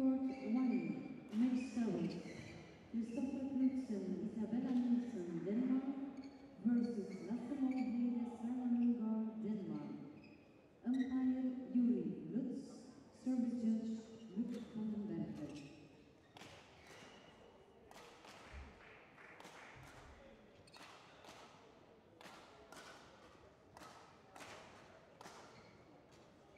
Court 1, Minnesota. Kristoffer Knudsen, Isabella Nielsen, Denmark versus Lasse Mølhede, Sara Lundgaard, Denmark. Umpire Yuri Lutz, Service Judge Luke Vandenberg.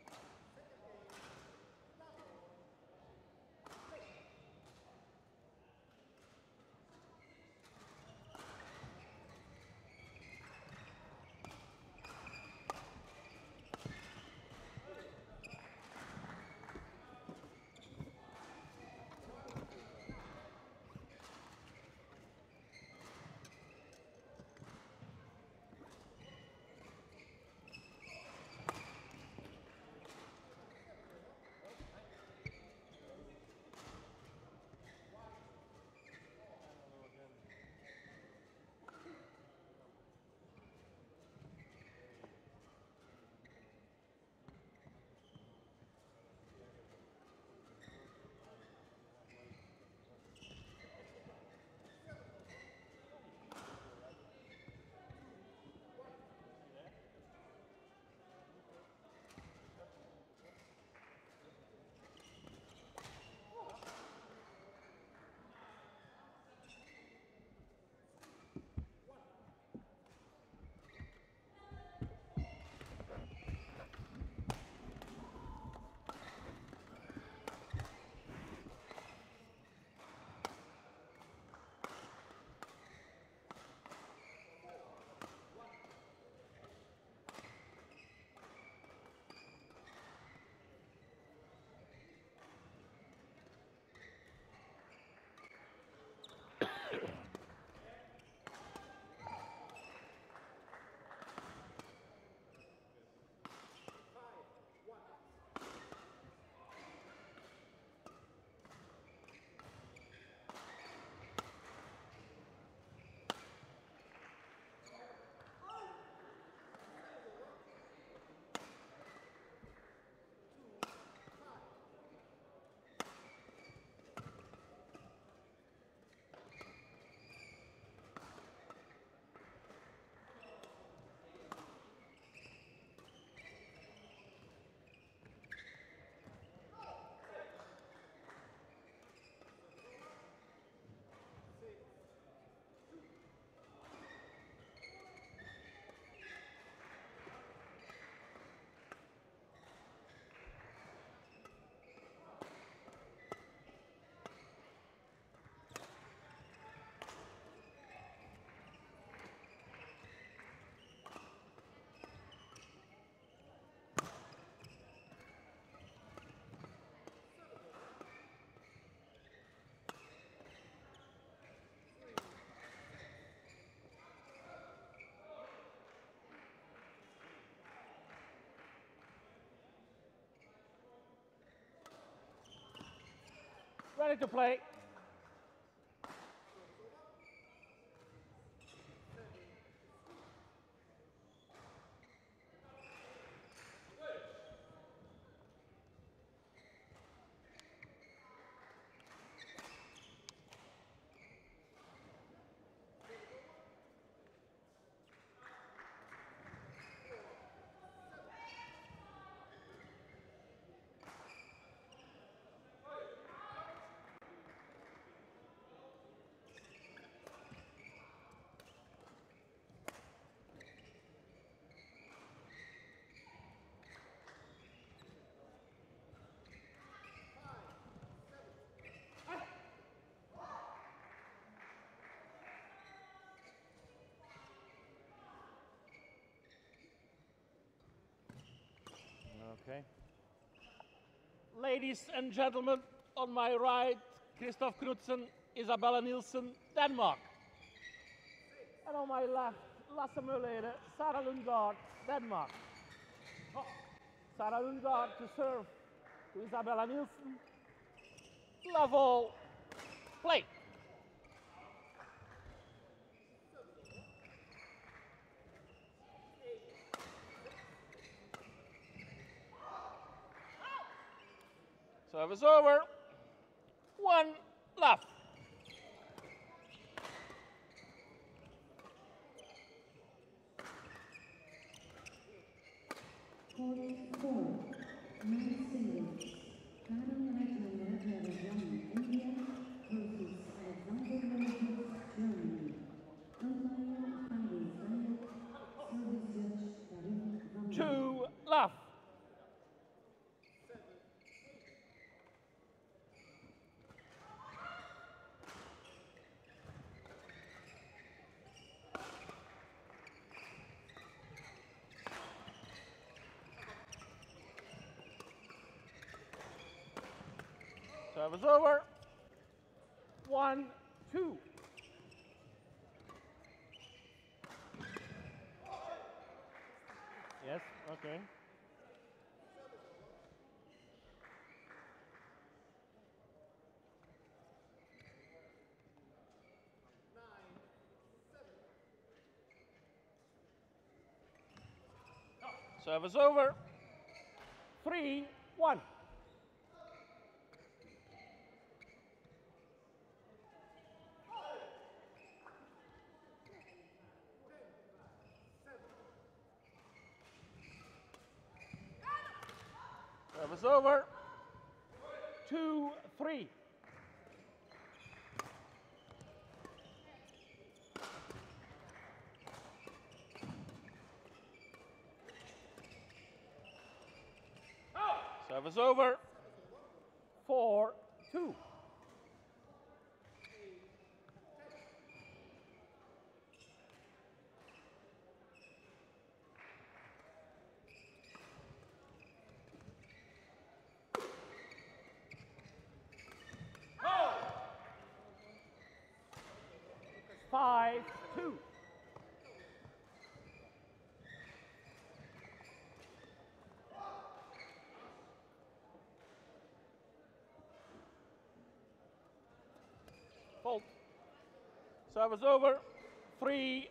Ready to play. Okay. Ladies and gentlemen, on my right, Kristoffer Knudsen, Isabella Nielsen, Denmark. And on my left, Lasse Mølhede, Sara Lundgaard, Denmark. Oh. Sara Lundgaard to serve to Isabella Nielsen. Level, play. Service over. 1 left. Service over. 1-2. Yes, okay. Service over. 3-1. Service over. 2-3. Service over. 4-2. Service over. 3-5.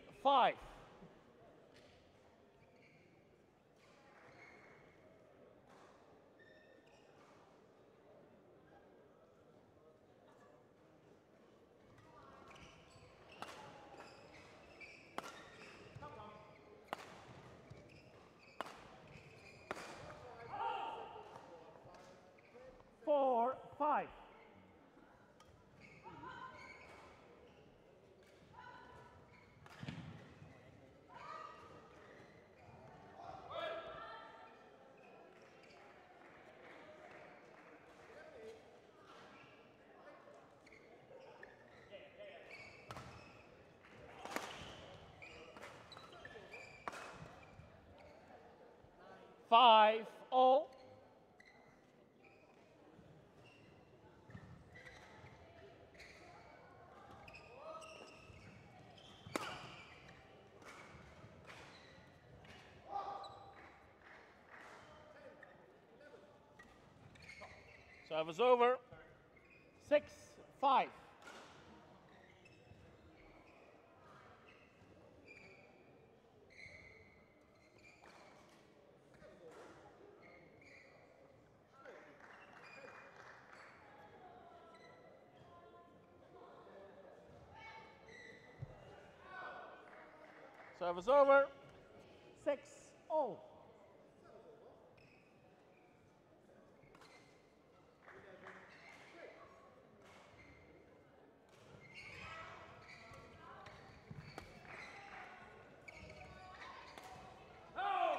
Five all. Service over. 6-5. Service over. 6-0.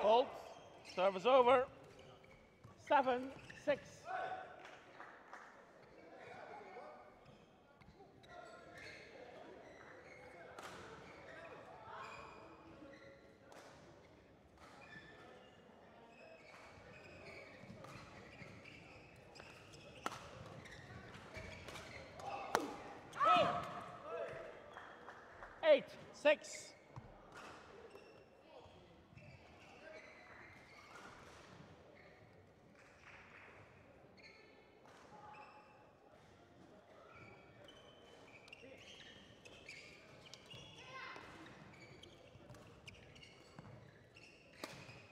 Fault. Service over. 7-6. Six.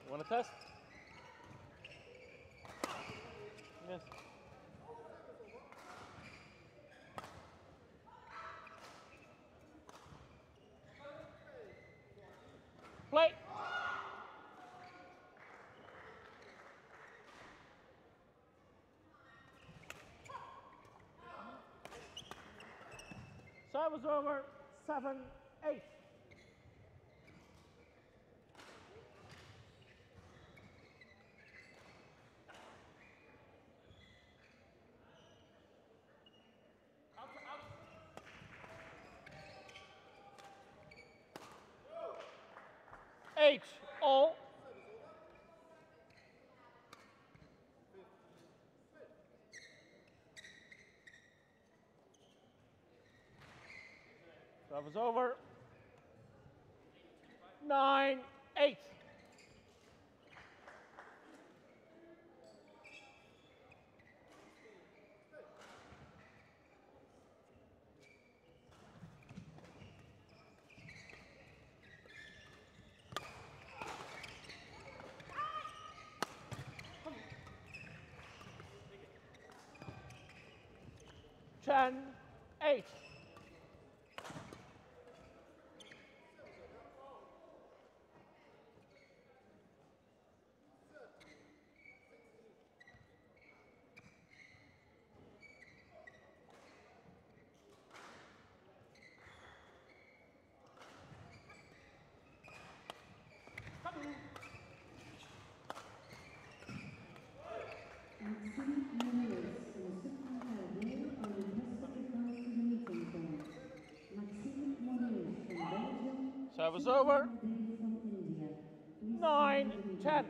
You want to test? Yes. Serve was over, 7-8. H-all. Serve is over. 9-8. And 8. Serve is over. 9-10. Yeah,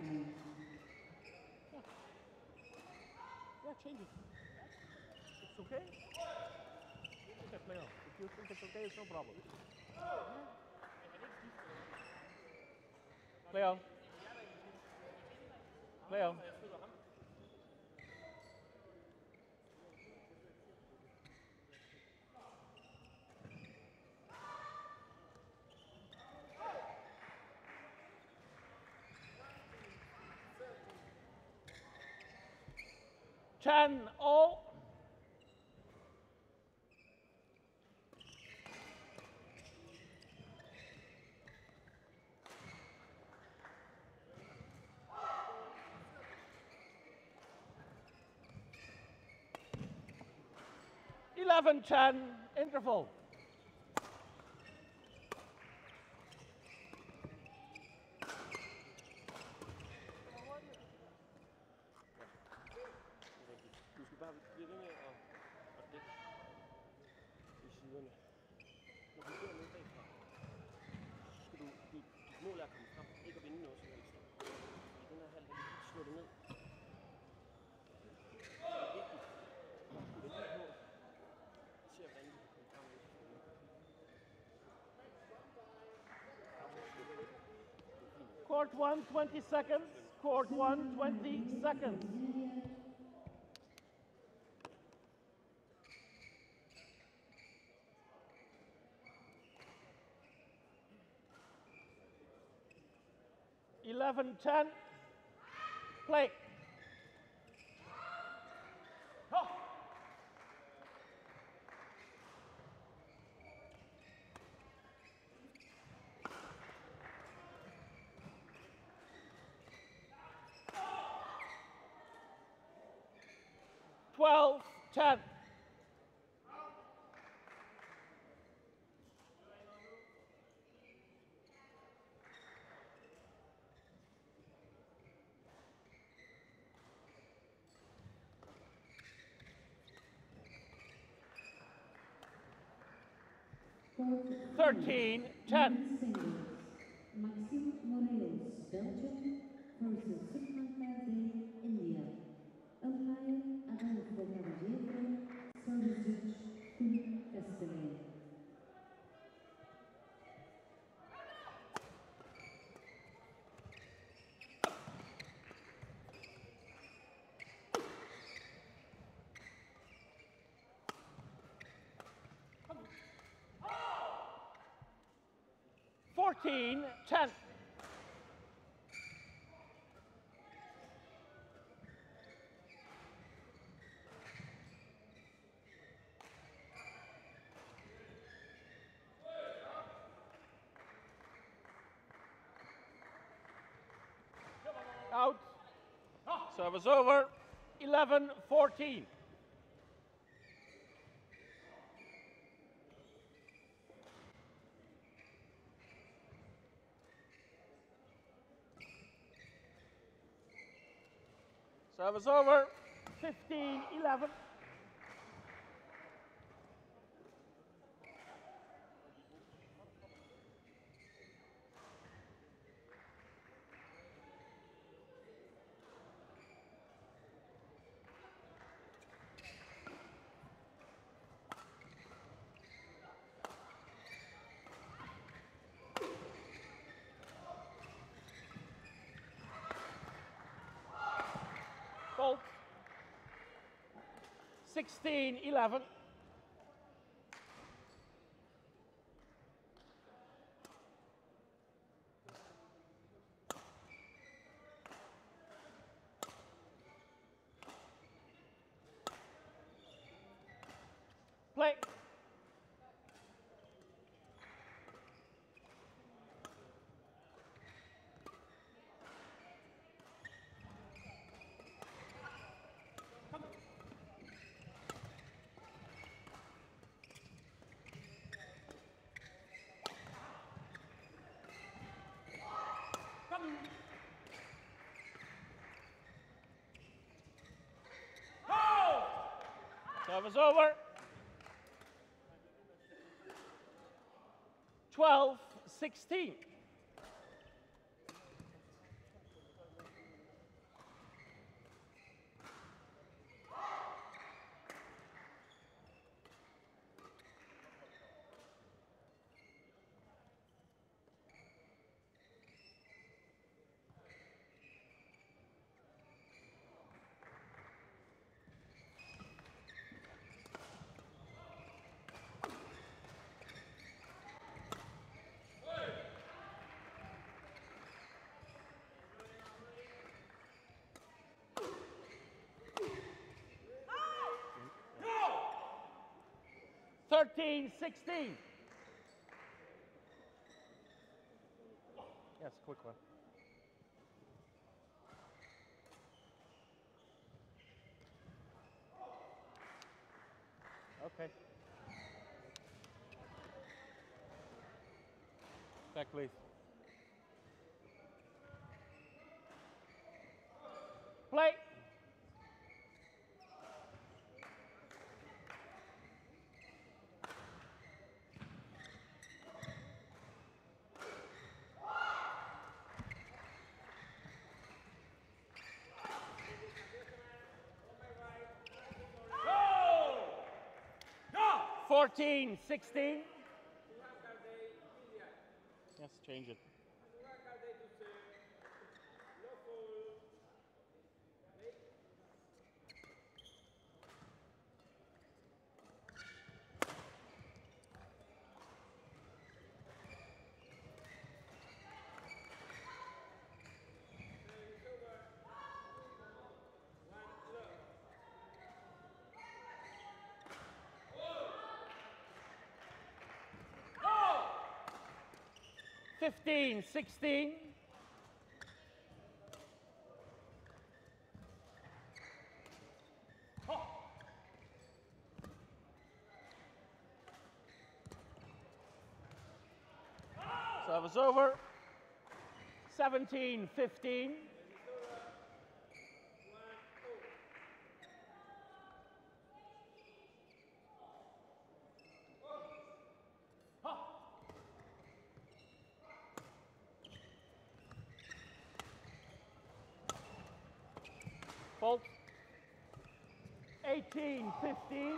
change it. It's okay. Check me out. If you think it's okay, it's no problem. Play on. Play on. And all. Oh. 11-10 interval. Court 1, 20 seconds. Court 1, 20 seconds. Seven, 10, play. Oh. Oh. 12-10. Maxime Morales, Belgium versus Sigmund India. Ohio, Adam Fernandez, 14-10. Out. Service over. 11-14. Service over. 15-11. Bolt. 16-11. Play. 12-16. Yes, quick one. Okay. Back, please. Play. 14-16. Yes, change it. Fifteen, 16. Oh. 7's over. 17-15. Bolt. 18-15.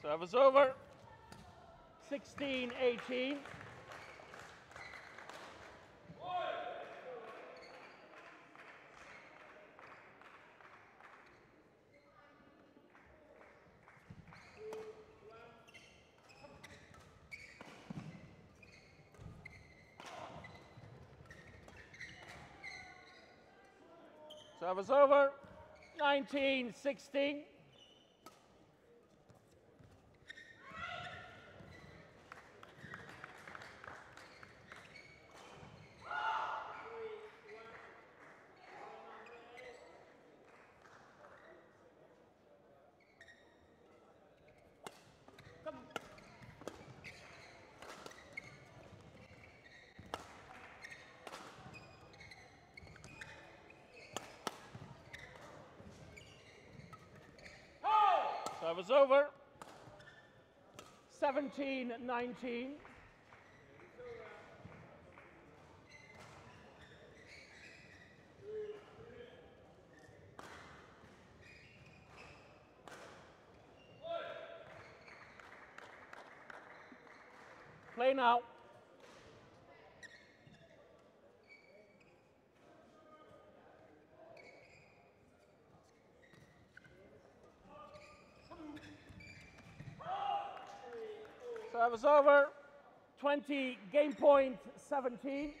Service over. 16-18. Service over. 19-16. Service over. 17-19. Play now. Service over. 20, game point, 17.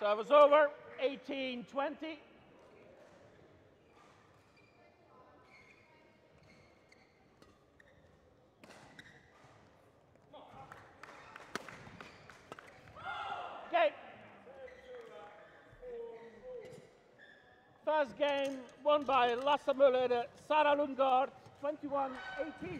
Service over. 18-20. First game won by Lasse Mølhede, Sara Lundgaard, 21-18.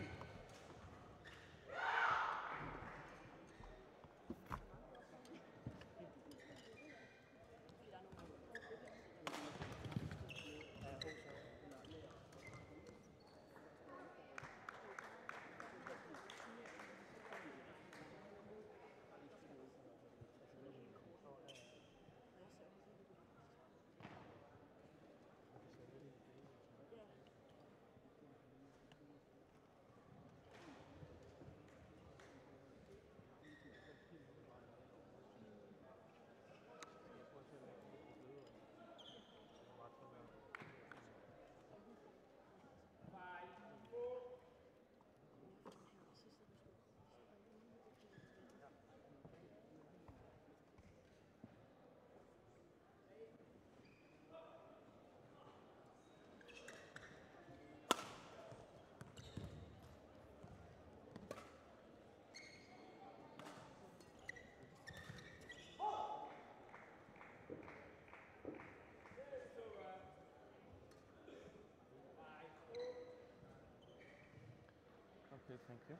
Thank you.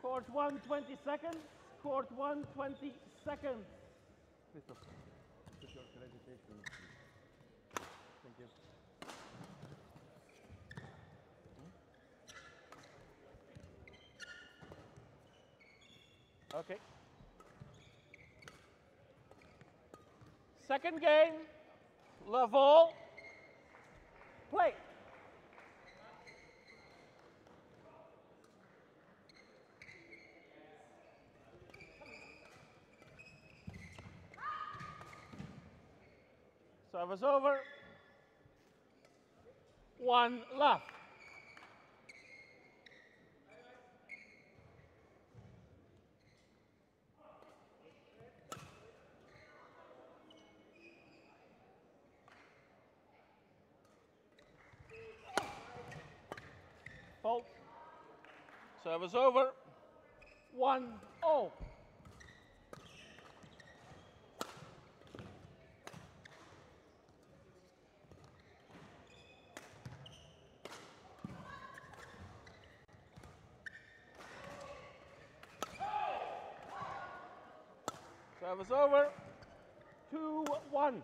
Court 120 seconds. Court 120 seconds. Kristoffer, this is your accreditation. Thank you. Okay. Second game. Level. Play. Service over. One left. Fault. Service over. 1-0. Service over. 2-1.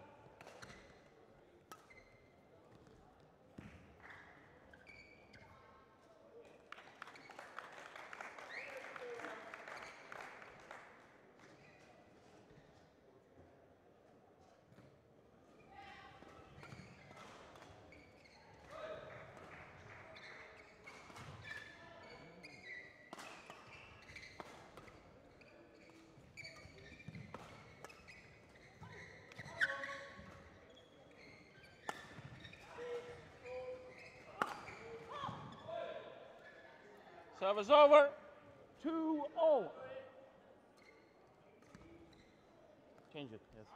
Service over. 2-0. Change it, yes.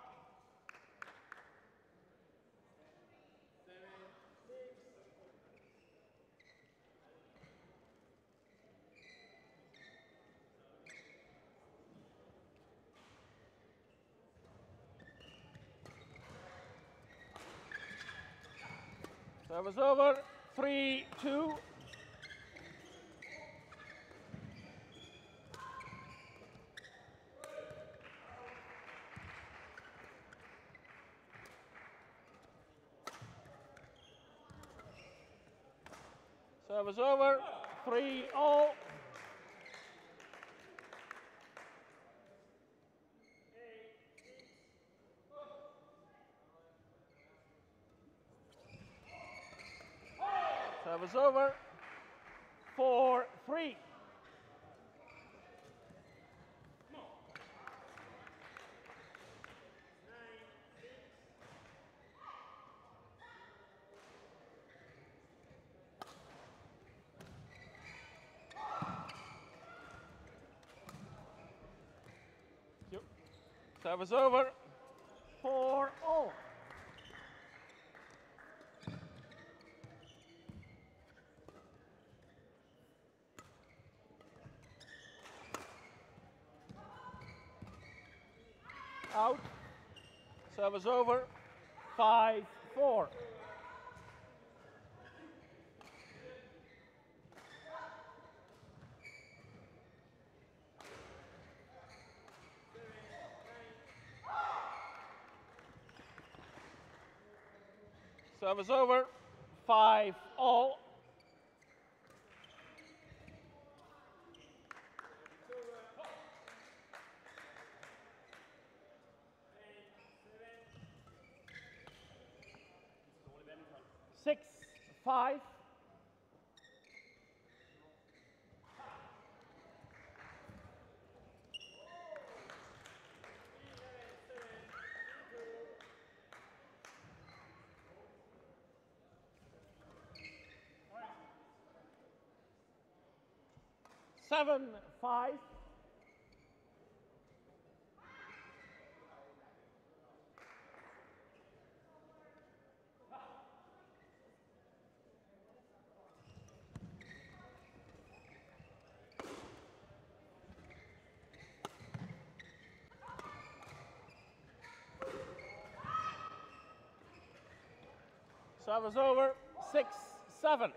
Service over, 3-2. Service over, 3-0. Service over, 4-3. Service over, 4-0. Out. Service over, 5-4. Service over, 5-0. Five. Seven, 5. Service over, 6-7.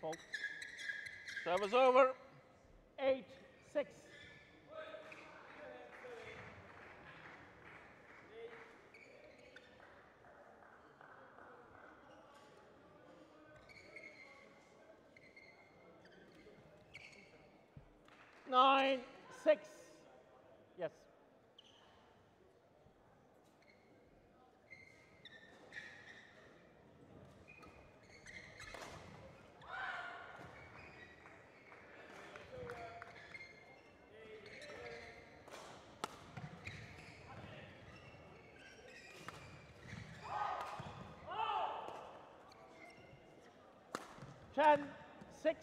Fault. Service over, 8-6. Yes. Oh. 10-6.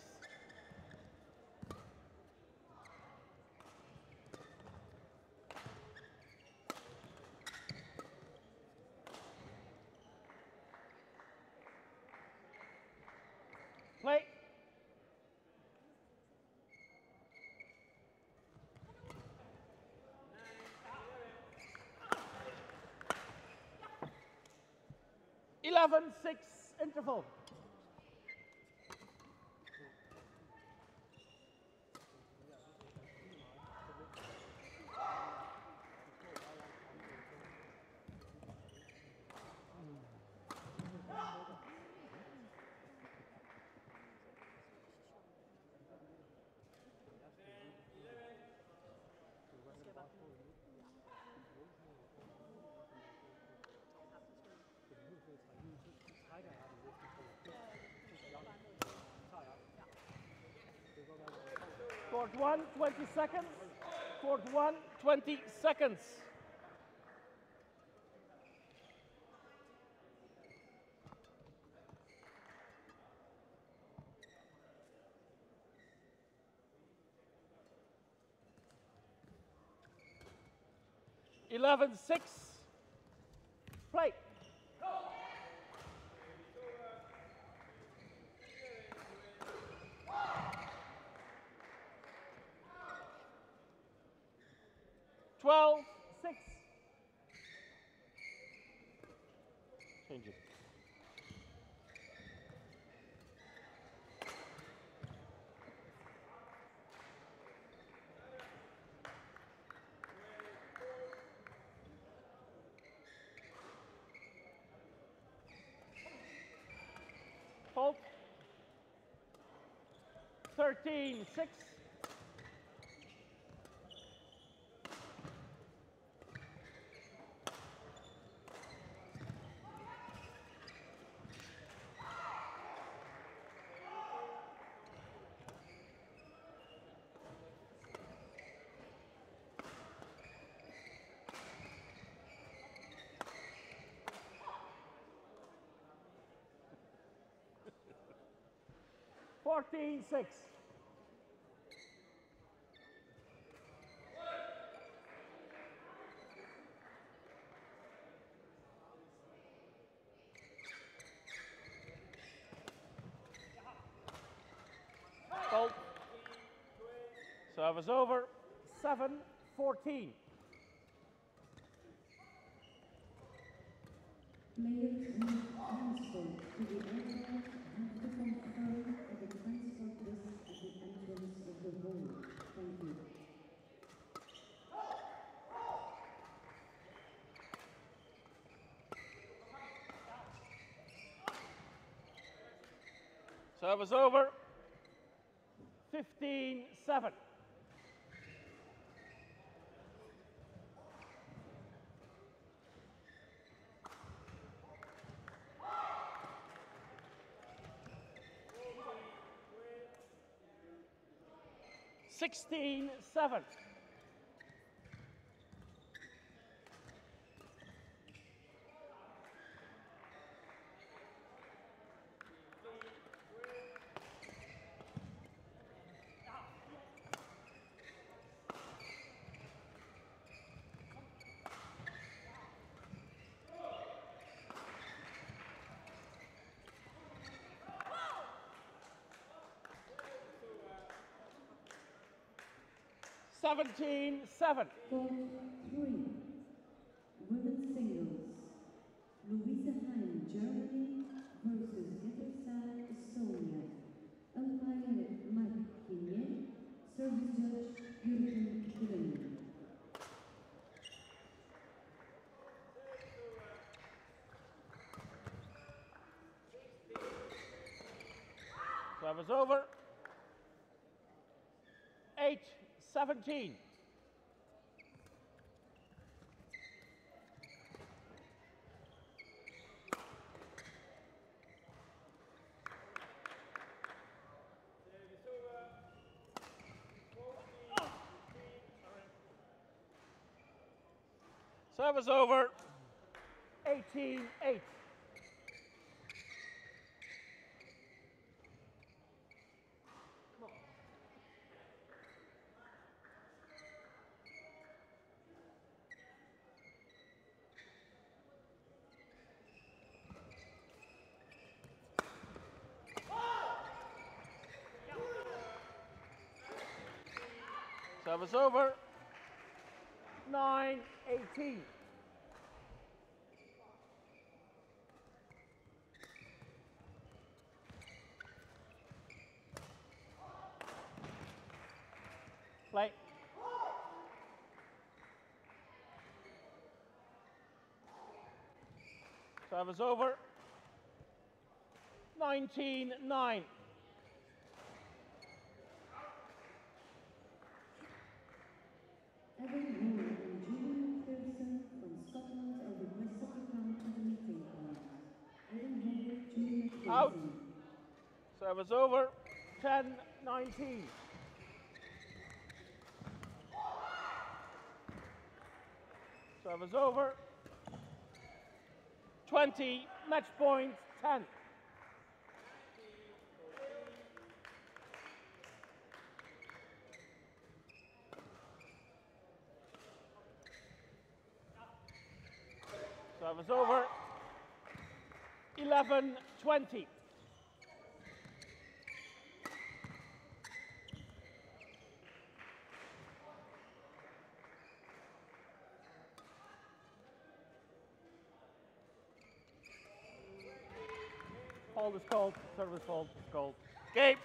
Seven, 6 interval. Court 1, 20 seconds. Court 1, 20 seconds. Eleven, 6. Play. Go. 12, 6. Change it. Hold. 13, 6. Fourteen, six. 12. Service over. 7-14. Service over. 15-7. Sixteen, seven. 17-7. 4-3. Women's singles. Louisa Hein, Germany versus Kazakhstan, Estonia. Umpire Mike Kine. Service judge Kristoffer Knudsen. Service over. 8-17. Service over. 18-8. 7's over. 9-18. Play. Service over. 19-9. 10-19. Service over. 20, match point 10. Service over. 11-20. Hold is cold. Service hold is cold. Escape.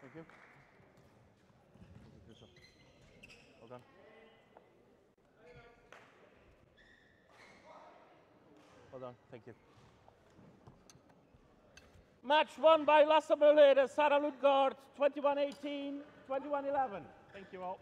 Thank you. Well done. Well done. Thank you. Match won by Lasse Mølhede, Sara Lundgaard, 21-18, 21-11. Thank you all.